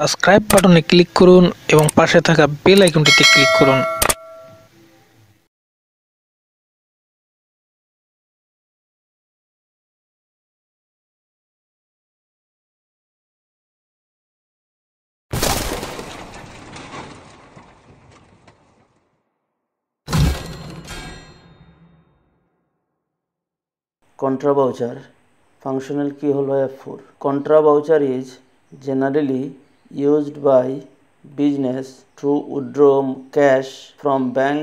Subscribe বাটনে click করুন এবং পাশে থাকা বেল আইকনটিতে ক্লিক করুন। Contra voucher functional key holo F4. Contra voucher is generally used by business to withdraw cash from bank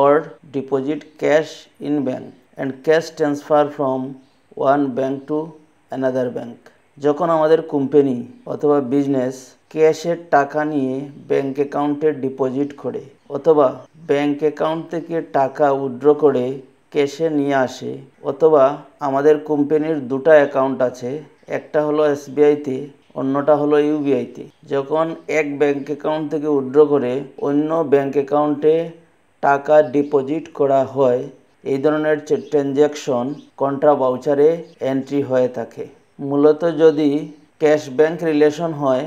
or deposit cash in bank and cash transfer from one bank to another bank. যখন আমাদের company অথবা business ক্যাশের টাকা নিয়ে bank অ্যাকাউন্টে deposit করে অথবা bank account থেকে টাকা উইথড্র করে ক্যাশে নিয়ে আসে অথবা আমাদের কোম্পানির দুটো অ্যাকাউন্ট আছে, একটা হলো SBI তে অন্যটা হলো UBI তে। যখন এক ব্যাংক অ্যাকাউন্ট থেকে উইথড্র করে অন্য ব্যাংক অ্যাকাউন্টে টাকা ডিপোজিট করা হয়, এই ধরনের ট্রানজ্যাকশন কন্ট্রা ভাউচারে এন্ট্রি হয়ে থাকে। মূলত যদি ক্যাশ ব্যাংক রিলেশন হয়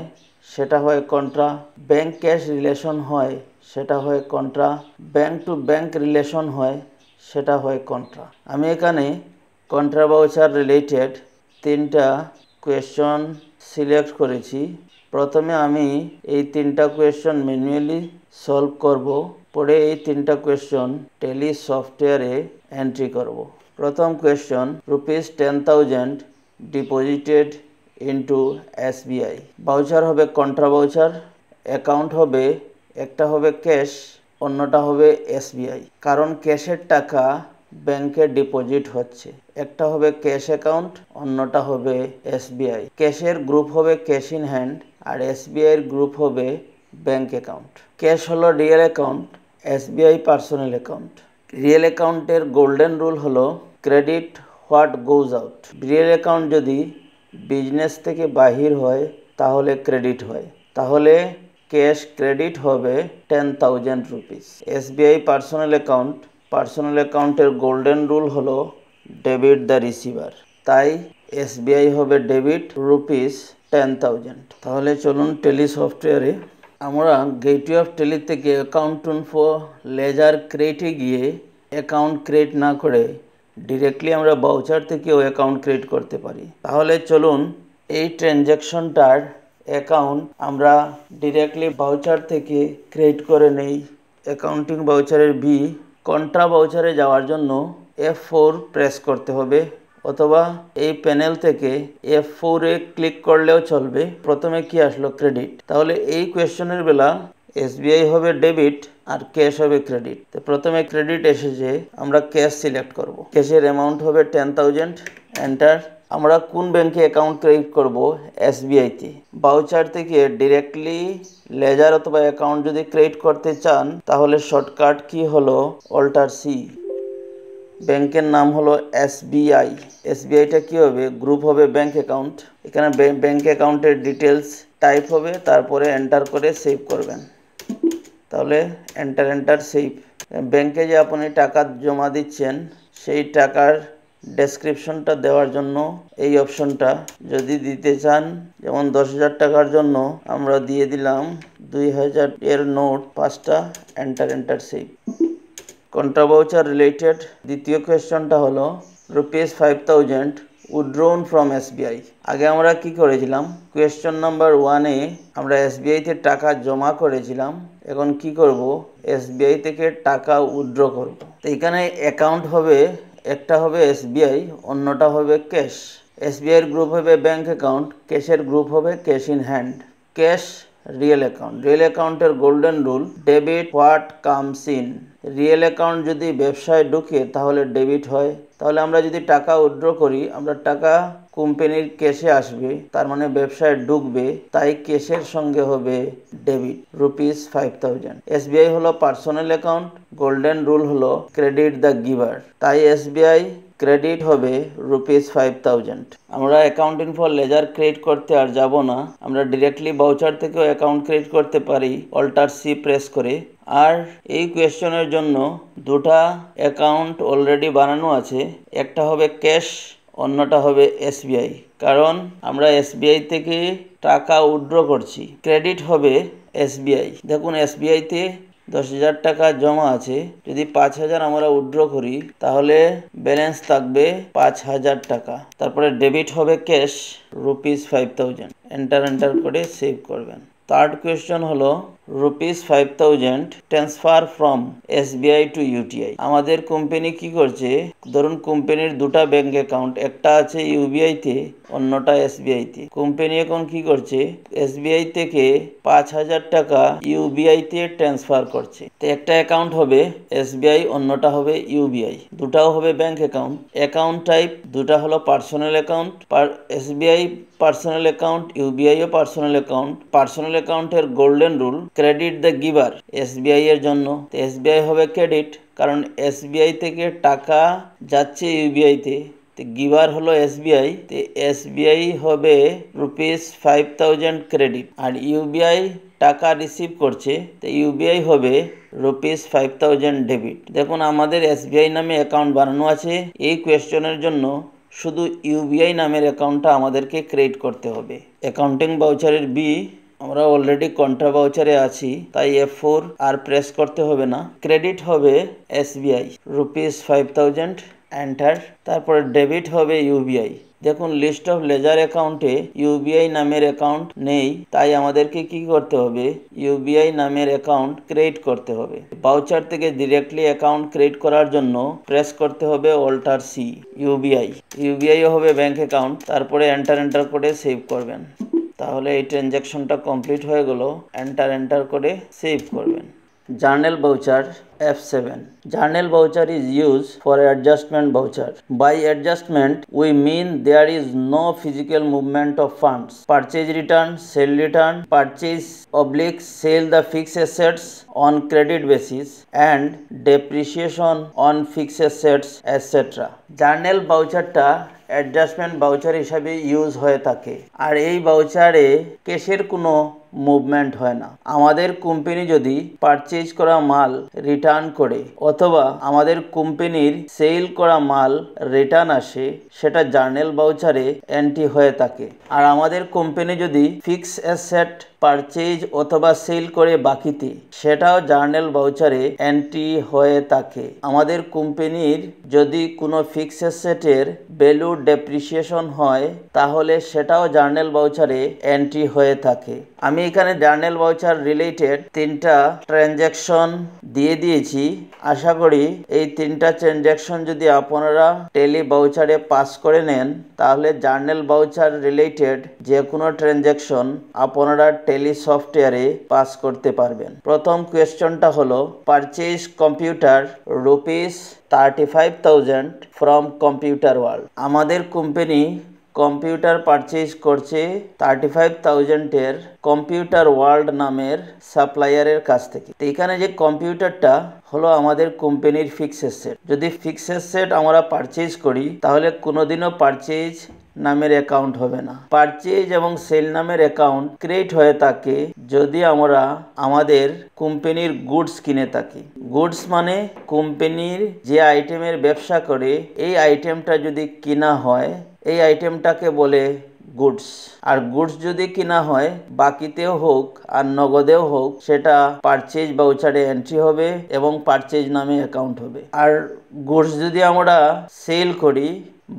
সেটা হয় কন্ট্রা, ব্যাংক ক্যাশ রিলেশন হয় সেটা হয় contra, bank to bank relation হয় সেটা হয় কন্ট্রা। আমি এখানে কন্ট্রা ভাউচার রিলেটেড তিনটা কোয়েশ্চন সিলেক্ট করেছি। প্রথমে আমি এই তিনটা কোয়েশ্চন ম্যানুয়ালি সলভ করব, পরে এই তিনটা কোয়েশ্চন টেলি সফটওয়্যারে এন্ট্রি করব। প্রথম question, ₹10,000 deposited into SBI। Voucher হবে কন্ট্রা ভাউচার, অ্যাকাউন্ট হবে একটা হবে ক্যাশ অন্যটা হবে SBI, কারণ ক্যাশের টাকা ব্যাংকে ডিপোজিট হচ্ছে। একটা হবে ক্যাশ অ্যাকাউন্ট অন্যটা হবে SBI। ক্যাশের গ্রুপ হবে ক্যাশ ইন হ্যান্ড আর SBI এর গ্রুপ হবে ব্যাংক অ্যাকাউন্ট। ক্যাশ হলো real account, SBI personal account. Real অ্যাকাউন্টের গোল্ডেন রুল হলো credit what goes out. Real account যদি বিজনেস থেকে বাহির হয় তাহলে ক্রেডিট হয়, তাহলে ক্যাশ ক্রেডিট হবে ₹10,000। SBI পার্সোনাল অ্যাকাউন্ট, পার্সোনাল অ্যাকাউন্টের গোল্ডেন রুল হলো ডেবিট দ্য রিসিভার, তাই SBI হবে ডেবিট ₹10,000। তাহলে চলুন টেলি সফটওয়্যারে আমরা গেটওয়ে অফ টেলি থেকে অ্যাকাউন্টন ফর লেজার ক্রিয়েটে গিয়ে অ্যাকাউন্ট ক্রিয়েট না করে ডিরেক্টলি আমরা ভাউচার থেকে ওই অ্যাকাউন্ট ক্রিয়েট করতে পারি। তাহলে চলুন এই ট্রানজ্যাকশনটার অ্যাকাউন্ট আমরা ডিরেক্টলি ভাউচার থেকে ক্রিয়েট করে নেই। অ্যাকাউন্টিং ভাউচারের বি। কন্ট্রা ভাউচারে যাওয়ার জন্য F4 প্রেস করতে হবে অথবা এই প্যানেল থেকে F4 এ ক্লিক করলেও চলবে। প্রথমে কি আসলো? ক্রেডিট। তাহলে এই কোয়েশ্চনের বেলা SBI হবে ডেবিট আর ক্যাশ হবে ক্রেডিট। তো প্রথমে ক্রেডিট এসেছে, আমরা ক্যাশ সিলেক্ট করব। ক্যাশের অ্যামাউন্ট হবে 10,000, এন্টার। আমরা কোন ব্যাংকে অ্যাকাউন্ট ক্রিয়েট করব? SBI তে। ভাউচার থেকে ডিরেক্টলি লেজার অথবা অ্যাকাউন্ট যদি ক্রিয়েট করতে চান তাহলে শর্টকাট কি হলো? Alter C. ব্যাংকের নাম হলো SBI। SBIটা কি হবে? গ্রুপ হবে ব্যাংক অ্যাকাউন্ট। এখানে ব্যাংক অ্যাকাউন্টের ডিটেলস টাইপ হবে, তারপরে এন্টার করে সেভ করবেন। তাহলে এন্টার এন্টার সেভ। ব্যাংকে যে আপনি টাকা জমা দিচ্ছেন সেই টাকার ডেসক্রিপশনটা দেওয়ার জন্য এই অপশনটা যদি দিতে চান, যেমন 10,000 টাকার জন্য আমরা দিয়ে দিলাম 2,000 এর নোট 5টা, enter enter save. Contra voucher related দ্বিতীয় কোয়েশ্চনটা হলো ₹5,000 উইথড্রন ফ্রম SBI। আগে আমরা কি করেছিলাম? কোয়েশ্চন নাম্বার 1 এ আমরা SBI তে টাকা জমা করেছিলাম, এখন কি করব? SBI থেকে টাকা উইথড্র করব। তো এখানে অ্যাকাউন্ট হবে একটা হবে SBI অন্যটা হবে ক্যাশ। SBI এর গ্রুপ হবে ব্যাংক অ্যাকাউন্ট, ক্যাশের গ্রুপ হবে cash in hand. Cash real account, real অ্যাকাউন্টের golden rule debit what comes in. Real account যদি ব্যবসায় ঢুকে তাহলে ডেবিট হয়, তাহলে আমরা যদি টাকা উইথড্র করি আমরা টাকা কোম্পানির ক্যাশে আসবে, তার মানে ব্যবসায় ঢুকবে, তাই ক্যাশের সঙ্গে হবে ডেবিট ₹5,000। SBI হলো পার্সোনাল অ্যাকাউন্ট, গোল্ডেন রুল হলো ক্রেডিট দ্য গিভার, তাই SBI ক্রেডিট হবে ₹5,000। আমরা অ্যাকাউন্ট ইনফো লেজার ক্রিয়েট করতে আর যাব না, আমরা ডিরেক্টলি ভাউচার থেকেও অ্যাকাউন্ট ক্রিয়েট করতে পারি অল্টার সি প্রেস করে। আর এই কোয়েশ্চনের জন্য দুটো অ্যাকাউন্ট অলরেডি বানানো আছে, একটা হবে ক্যাশ অন্যটা হবে SBI। कारण आमरा SBI থেকে টাকা উইথড্র করছি ক্রেডিট হবে SBI। দেখুন SBI তে 10,000 টাকা জমা আছে, যদি 5,000 আমরা উইথড্র করি তাহলে ব্যালেন্স থাকবে 5,000 টাকা। তারপরে ডেবিট হবে ক্যাশ রুপিস 5,000। এন্টার করে সেভ করবেন। থার্ড কোয়েশ্চন হলো rupees 5,000 transfer from SBI to UTI। আমাদের কোম্পানি কি করছে, ধরুন কোম্পানির দুটো ব্যাংক অ্যাকাউন্ট, একটা আছে UBI তে অন্যটা SBI তে। কোম্পানি এখন কি করছে, SBI থেকে 5,000 টাকা UBI তে ট্রান্সফার করছে। তো একটা অ্যাকাউন্ট হবে SBI, অন্যটা হবে UBI, দুটাও হবে ব্যাংক অ্যাকাউন্ট। অ্যাকাউন্ট টাইপ দুটা হলো personal account, SBI personal account, UBI ও পার্সোনাল অ্যাকাউন্ট। পার্সোনাল অ্যাকাউন্টের golden rule credit the giver, SBI এর জন্য তো SBI হবে ক্রেডিট, কারণ SBI থেকে টাকা যাচ্ছে UBI তে। তো গিভার হলো SBI, তো SBI হবে রুপিস 5,000 ক্রেডিট। আর UBI টাকা রিসিভ করছে, তো UBI হবে রুপিস 5,000 ডেবিট। দেখুন আমাদের SBI নামে অ্যাকাউন্ট বানানো আছে, এই কোয়েশ্চনের জন্য শুধু UBI নামের অ্যাকাউন্টটা আমাদেরকে ক্রিয়েট করতে হবে। অ্যাকাউন্টিং ভাউচারের B আমরা অলরেডি কন্ট্রা ভাউচারে আছি, তাই F4 আর প্রেস করতে হবে না। ক্রেডিট হবে SBI রুপিস 5,000 এন্টার, তারপরে ডেবিট হবে UBI। দেখুন লিস্ট অফ লেজার অ্যাকাউন্টে UBI নামের অ্যাকাউন্ট নেই, তাই আমাদেরকে কি করতে হবে, UBI নামের অ্যাকাউন্ট ক্রিয়েট করতে হবে। ভাউচার থেকে ডিরেক্টলি অ্যাকাউন্ট ক্রিয়েট করার জন্য প্রেস করতে হবে অল্টার C। UBI হবে ব্যাংক অ্যাকাউন্ট, তারপরে এন্টার করে সেভ করবেন। তাহলে এই ট্রানজ্যাকশনটা কমপ্লিট হয়ে গেল। এন্টার করে সেভ করবেন। Journal voucher F7. Journal voucher is used for adjustment voucher. By adjustment, we mean there is no physical movement of funds. Purchase return, sell return, purchase / sell the fixed assets on credit basis and depreciation on fixed assets, etc. Journal voucher ta adjustment voucher হিসাবে use হয়ে থাকে। আর এই ভাউচারে ক্যাশের কোনো movement হয় না। আমাদের company যদি পারচেজ করা মাল রিটার্ন করে অথবা আমাদের কোম্পানির সেল করা মাল রিটার্ন আসে, সেটা জার্নাল ভাউচারে এন্ট্রি হয়ে থাকে। আর আমাদের কোম্পানি যদি ফিক্স অ্যাসেট পারচেজ অথবা সেল করে বাকিতে, সেটাও জার্নাল ভাউচারে এন্ট্রি হয়ে থাকে। আমাদের কোম্পানির যদি কোনো ফিক্স অ্যাসেটের ভ্যালু ডেপ্রিসিয়েশন হয় তাহলে সেটাও জার্নাল ভাউচারে এন্ট্রি হয়ে থাকে। আমি এখানে জার্নাল ভাউচার রিলেটেড 3টা ট্রানজ্যাকশন দিয়ে দিয়েছি। আশা করি এই 3টা ট্রানজ্যাকশন যদি আপনারা টেলি ভাউচারে পাস করে নেন, তাহলে জার্নাল ভাউচার রিলেটেড যে কোনো ট্রানজ্যাকশন আপনারা টেলি সফটওয়্যারে পাস করতে পারবেন। প্রথম কোয়েশ্চনটা হলো purchase computer rupees 35,000 from computer world. আমাদের কোম্পানি কম্পিউটার পারচেজ করছে 35,000-এর কম্পিউটার ওয়ার্ল্ড নামের সাপ্লায়ারের কাছ থেকে। তো এখানে যে কম্পিউটারটা হলো আমাদের কোম্পানির ফিক্স অ্যাসেট। যদি ফিক্স অ্যাসেট আমরা পারচেজ করি তাহলে কোনোদিনও পারচেজ নামের অ্যাকাউন্ট হবে না। পারচেজ এবং সেল নামের অ্যাকাউন্ট ক্রিয়েট হয়ে থাকে যদি আমরা আমাদের কোম্পানির গুডস কিনে থাকি। গুডস মানে কোম্পানির যে আইটেমের ব্যবসা করে এই আইটেমটা যদি কিনা হয়, এই আইটেমটাকে বলে গুডস। আর গুডস যদি কিনা হয় বাকিতেও হোক আর নগদেও হোক, সেটা পারচেজ ভাউচারে এন্ট্রি হবে এবং পারচেজ নামে অ্যাকাউন্ট হবে। আর গুডস যদি আমরা সেল করি,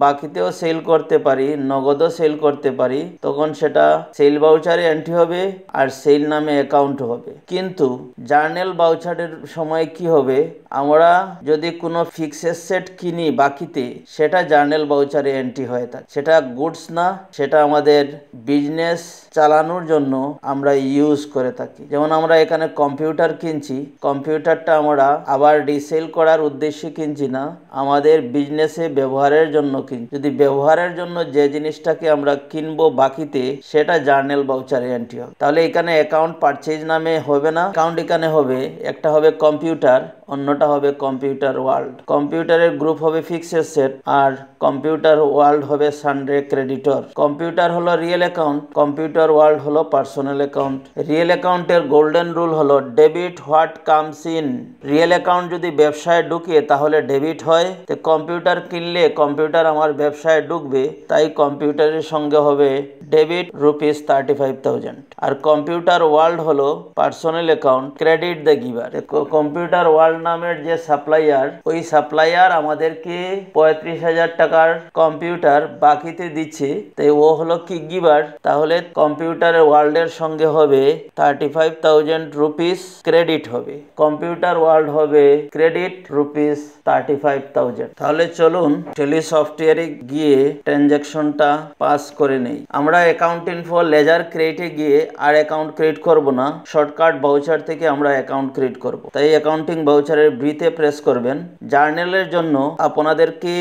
বাকিতেও সেল করতে পারি, নগদও সেল করতে পারি, তখন সেটা সেল ভাউচারে এন্ট্রি হবে আর সেল নামে অ্যাকাউন্ট হবে। কিন্তু জার্নাল ভাউচারের সময় কি হবে, আমরা যদি কোনো ফিক্স অ্যাসেট কিনি বাকিতে, সেটা জার্নাল ভাউচারে এন্ট্রি হয়ে থাকে। সেটা গুডস না, সেটা আমাদের বিজনেস চালানোর জন্য আমরা ইউজ করে থাকি। যেমন আমরা এখানে কম্পিউটার কিনছি, কম্পিউটারটা আমরা আবার রিসেল করার উদ্দেশ্যে কিনছি না, আমাদের বিজনেসে ব্যবহারের জন্য। যদি ব্যবহারের জন্য যে জিনিসটাকে আমরা কিনবো বাকিতে, সেটা জার্নাল ভাউচারে এন্ট্রি হবে। তাহলে এখানে অ্যাকাউন্ট পারচেজ নামে হবে না, অ্যাকাউন্ট এখানে হবে, একটা হবে কম্পিউটার, অন্যটা হবে কম্পিউটার ওয়ার্ল্ড। কম্পিউটারের গ্রুপ হবে ফিক্স অ্যাসেট আর কম্পিউটার ওয়ার্ল্ড হবে সানডে ক্রেডিটর। কম্পিউটার হলো রিয়েল অ্যাকাউন্ট, কম্পিউটার ওয়ার্ল্ড হলো পার্সোনাল অ্যাকাউন্ট। রিয়েল অ্যাকাউন্টের গোল্ডেন রুল হলো debit what comes in. Real account যদি ব্যবসায় ঢুকে তাহলে ডেবিট হয়। তো কম্পিউটার কিনলে কম্পিউটার আমার ব্যবসায় ঢুকবে তাই কম্পিউটারের সঙ্গে হবে ডেবিট রুপিস 35,000। আর কম্পিউটার ওয়ার্ল্ড হলো personal account, credit the giver. Computer world নামের যে সাপ্লাইয়ার, ওই সাপ্লাইয়ার আমাদেরকে 35,000 টাকার কম্পিউটার বাকিতে দিচ্ছে, তাই ও হলো কি গিভার। তাহলে কম্পিউটার ওয়ার্ল্ডের সঙ্গে হবে 35,000 রুপিস ক্রেডিট হবে, কম্পিউটার ওয়ার্ল্ড হবে ক্রেডিট রুপিস 35,000। তাহলে চলুন টেলি সফটওয়্যারে গিয়ে ট্রানজ্যাকশনটা পাস করে নেই। আমরা অ্যাকাউন্টিং ফর লেজার ক্রিয়েটে গিয়ে আর অ্যাকাউন্ট ক্রিয়েট করব না, শর্টকাট ভাউচার থেকে আমরা অ্যাকাউন্ট ক্রিয়েট করব। তাই অ্যাকাউন্টিং ভাউচারের ব্রিতে প্রেস করবেন। জার্নালের জন্য আপনাদেরকে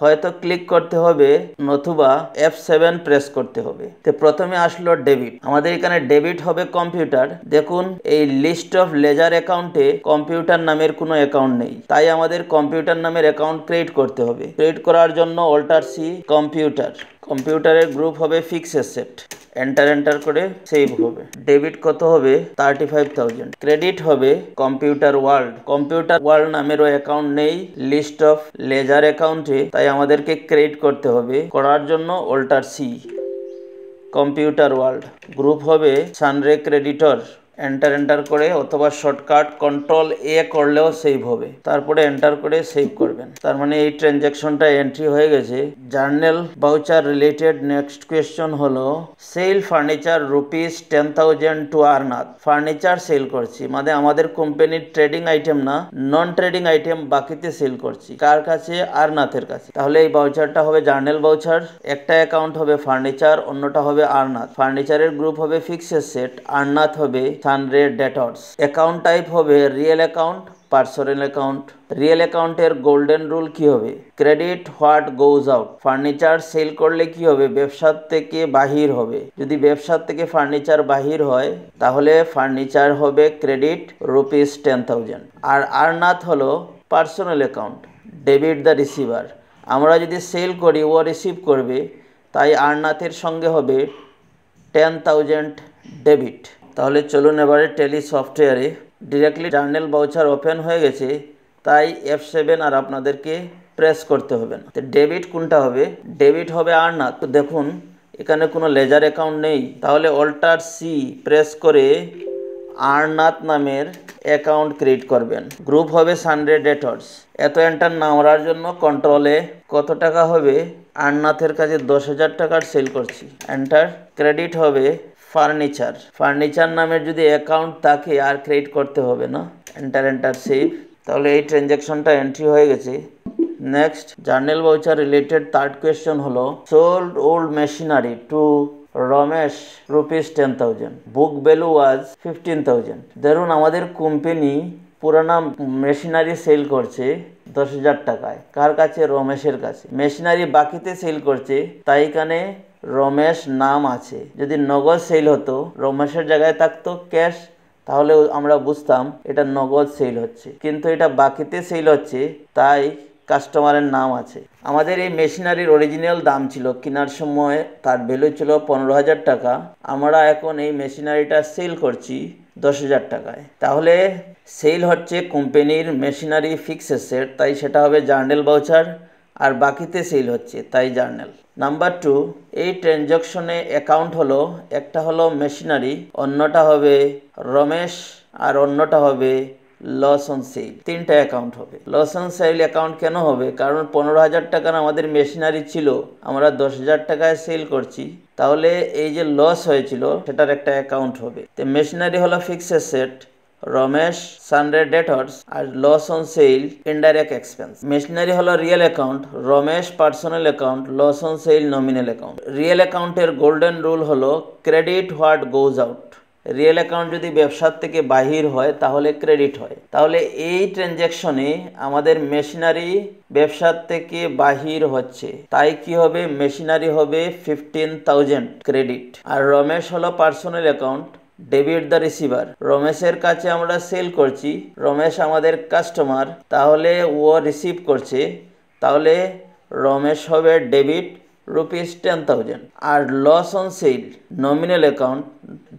হয়তো ক্লিক করতে হবে নতুবা F7 প্রেস করতে হবে। তো প্রথমে আসলো ডেবিট, আমাদের এখানে ডেবিট হবে কম্পিউটার। দেখুন এই লিস্ট অফ লেজার অ্যাকাউন্টে কম্পিউটার নামের কোনো অ্যাকাউন্ট নেই, তাই আমাদের কম্পিউটার নামের অ্যাকাউন্ট ক্রিয়েট করতে হবে। ক্রিয়েট করার জন্য অল্টার C কম্পিউটার, কম্পিউটারের গ্রুপ হবে ফিক্স অ্যাসেট, এন্টার এন্টার করে সেভ হবে। ডেবিট কত হবে? 35,000। ক্রেডিট হবে কম্পিউটার ওয়ার্ল্ড, কম্পিউটার ওয়ার্ল্ড নামের ওই অ্যাকাউন্ট নেই লিস্ট অফ লেজার অ্যাকাউন্টে, তাই আমাদেরকে ক্রেডিট করতে হবে। করার জন্য alter C computer world, group হবে সানরে ক্রেডিটর, এন্টার এন্টার করে অথবা শর্টকাট Ctrl A করলেও সেভ হবে। তারপরে এন্টার করে সেভ করবেন। তার মানে এই ট্রানজ্যাকশনটা এন্ট্রি হয়ে গেছে। Journal voucher related next question হলো sell furniture rupees 10,000 to Arnath. Furniture sell করছি মানে আমাদের কোম্পানির ট্রেডিং আইটেম না, নন ট্রেডিং আইটেম বাকিতে সেল করছি। কার কাছে? আরনাথের কাছে। তাহলে এই ভাউচারটা হবে জার্নাল ভাউচার। একটা অ্যাকাউন্ট হবে ফার্নিচার, অন্যটা হবে আরনাথ। ফার্নিচারের গ্রুপ হবে ফিক্স অ্যাসেট, আরনাথ হবে 100 debtors। অ্যাকাউন্ট টাইপ হবে real account, personal account. Real অ্যাকাউন্টের গোল্ডেন রুল কি হবে? Credit what goes out. Furniture sell করলে কি হবে? ব্যবসার থেকে বাহির হবে। যদি ব্যবসার থেকে ফার্নিচার বাহির হয় তাহলে ফার্নিচার হবে ক্রেডিট রুপিস 10,000। আর আরনাথ হলো personal account, debit the receiver. আমরা যদি সেল করি ও রিসিভ করবে, তাই আরনাথের সঙ্গে হবে 10,000 ডেবিট। তাহলে চলুন এবারে টেলি সফটওয়্যারে ডিরেক্টলি জার্নাল ভাউচার ওপেন হয়ে গেছে, তাই F7 আর আপনাদেরকে প্রেস করতে হবে না। তো ডেবিট কোনটা হবে? ডেবিট হবে আরনাথ। তো দেখুন এখানে কোনো লেজার অ্যাকাউন্ট নেই, তাহলে অল্টার C প্রেস করে আরনাথ নামের অ্যাকাউন্ট ক্রিয়েট করবেন। গ্রুপ হবে সানডে ডেটর্স। এত এন্টার নামার জন্য Ctrl A। কত টাকা হবে? আরনাথের কাছে 10,000 টাকার সেল করছি, এন্টার। ক্রেডিট হবে ফার্নিচার। ফার্নিচার নামের যদি অ্যাকাউন্ট থাকে আর ক্রিয়েট করতে হবে না, এন্টার এন্টার সেভ। তাহলে এই ট্রানজ্যাকশনটা এন্ট্রি হয়ে গেছে। Next journal voucher related third question হলো sold old machinery to Ramesh rupees 10,000, book value was 15,000। ধরুন আমাদের কোম্পানি পুরানা মেশিনারি সেল করছে 10,000 টাকায়। কার কাছে? রমেশের কাছে। মেশিনারি বাকিতে সেল করছে, তাই এখানে রমেশ নাম আছে। যদি নগদ সেল হতো, রমেশের জায়গায় থাকতো ক্যাশ, তাহলে আমরা বুঝতাম এটা নগদ সেল হচ্ছে, কিন্তু এটা বাকিতে সেল হচ্ছে তাই কাস্টমারের নাম আছে। আমাদের এই মেশিনারির অরিজিনাল দাম ছিল কেনার সময়, তার ভ্যালু ছিল 15,000 টাকা। আমরা এখন এই মেশিনারিটা সেল করছি 10,000 টাকায়। তাহলে সেল হচ্ছে কোম্পানির মেশিনারি ফিক্স অ্যাসেট, তাই সেটা হবে জার্নাল ভাউচার, আর বাকিতে সেল হচ্ছে তাই জার্নাল। নাম্বার 2, এই ট্রানজ্যাকশনে অ্যাকাউন্ট হলো একটা হলো মেশিনারি, অন্যটা হবে রমেশ, আর অন্যটা হবে লস অন সেল। তিনটা অ্যাকাউন্ট হবে। লস অন সেল অ্যাকাউন্ট কেন হবে? কারণ 15,000 টাকার আমাদের মেশিনারি ছিল, আমরা 10,000 টাকায় সেল করছি, তাহলে এই যে লস হয়েছিল সেটার একটা অ্যাকাউন্ট হবে। তো মেশিনারি হলো fix asset, Ramesh sundry debtors, আর loss on sale indirect expense. Machinery হলো real account, Ramesh personal account, loss on sale nominal account. Real অ্যাকাউন্টের গোল্ডেন রুল হলো credit what goes out. Real account যদি ব্যবসার থেকে বাহির হয় তাহলে ক্রেডিট হয়। তাহলে এই ট্রানজ্যাকশনে আমাদের মেশিনারি ব্যবসার থেকে বাহির হচ্ছে, তাই কি হবে? মেশিনারি হবে 15,000 ক্রেডিট। আর রমেশ হলো personal account, debit the receiver. রমেশের কাছে আমরা সেল করছি, রমেশ আমাদের কাস্টমার, তাহলে ও রিসিভ করছে, তাহলে রমেশ হবে ডেবিট রুপিস 10,000। আর loss on sale nominal account,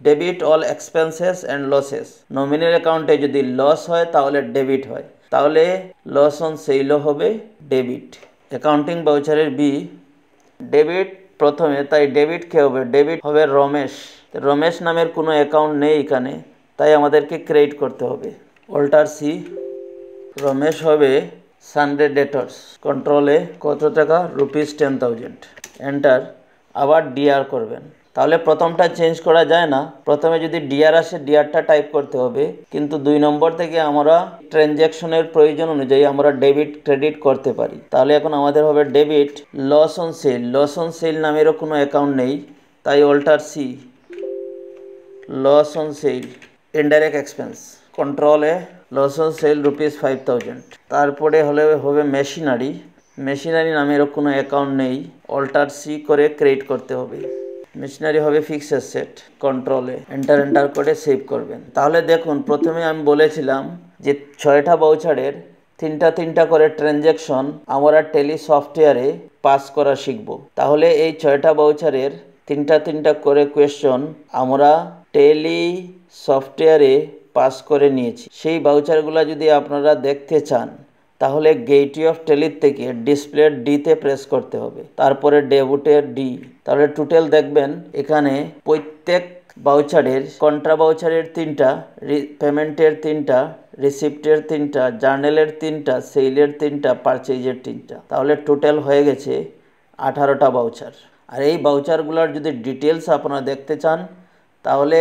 debit all expenses and losses. Nominal অ্যাকাউন্টে যদি লস হয় তাহলে ডেবিট হয়, তাহলে লস অন সেলও হবে ডেবিট। অ্যাকাউন্টিং ভাউচারের বি ডেবিট প্রথমে, তাই ডেবিট কে হবে? ডেবিট হবে রমেশ। রমেশ নামের কোনো অ্যাকাউন্ট নেই এখানে, তাই আমাদেরকে ক্রেডিট করতে হবে। অল্টার সি, রমেশ হবে সানডে ডেটর্স। কন্ট্রোলে কত টাকা? রুপিস 10,000। এন্টার। আবার ডিআর করবেন, তাহলে প্রথমটা চেঞ্জ করা যায় না। প্রথমে যদি ডিআর আসে ডিআরটা টাইপ করতে হবে, কিন্তু 2 নম্বর থেকে আমরা ট্রানজ্যাকশনের প্রয়োজন অনুযায়ী আমরা ডেবিট ক্রেডিট করতে পারি। তাহলে এখন আমাদের হবে debit. Loss on sale, loss on sale নামেরও কোনো অ্যাকাউন্ট নেই, তাই alter C, loss on sale. Indirect expense, কন্ট্রোলে লস অন সেল রুপিস 5,000। তারপরে হলে হবে মেশিনারি, মেশিনারি নামেরও কোনো অ্যাকাউন্ট নেই, অল্টার সি করে ক্রেডিট করতে হবে। মেশিনারি হবে ফিক্সড অ্যাসেট। কন্ট্রোলে এন্টার, এন্টার করে সেভ করবেন। তাহলে দেখুন, প্রথমে আমি বলেছিলাম যে 6টা ভাউচারের 3টা করে ট্রানজ্যাকশন আমরা টেলি সফটওয়্যারে পাস করা শিখব। তাহলে এই 6টা ভাউচারের 3টা করে কোয়েশ্চন আমরা টেলি সফটওয়্যারে পাস করে নিয়েছি। সেই ভাউচারগুলো যদি আপনারা দেখতে চান তাহলে গেটওয়ে অফ টেলির থেকে ডিসপ্লে ডিতে প্রেস করতে হবে, তারপরে ডেবুটের ডি। তাহলে টোটাল দেখবেন এখানে প্রত্যেক ভাউচারের, কন্ট্রা ভাউচারের 3টা, পেমেন্টের 3টা, রিসিপ্টের 3টা, জার্নালের 3টা, সেলের 3টা, পারচেজের 3টা। তাহলে টোটাল হয়ে গেছে 18টা ভাউচার। আর এই ভাউচারগুলোর যদি ডিটেলস আপনারা দেখতে চান তাহলে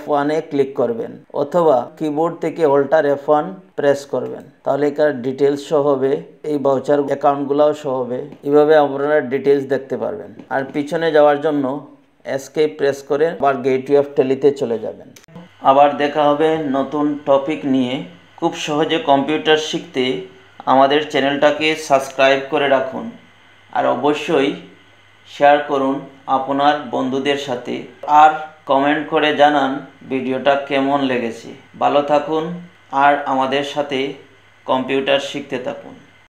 F1 ক্লিক করবেন, অথবা কিবোর্ড থেকে অল্টার F1 প্রেস করবেন। তাহলে এর ডিটেলস শো হবে, এই ভাউচার অ্যাকাউন্টগুলোও শো হবে। এইভাবে আপনারা ডিটেলস দেখতে পারবেন। আর পিছনে যাওয়ার জন্য এসকেপ প্রেস করে আবার গেটওয়ে অফ টেলিতে চলে যাবেন। আবার দেখা হবে নতুন টপিক নিয়ে। খুব সহজে কম্পিউটার শিখতে আমাদের চ্যানেলটাকে সাবস্ক্রাইব করে রাখুন, আর অবশ্যই শেয়ার করুন আপনার বন্ধুদের সাথে, আর কমেন্ট করে জানান ভিডিওটা কেমন লেগেছে। ভালো থাকুন আর আমাদের সাথে কম্পিউটার শিখতে থাকুন।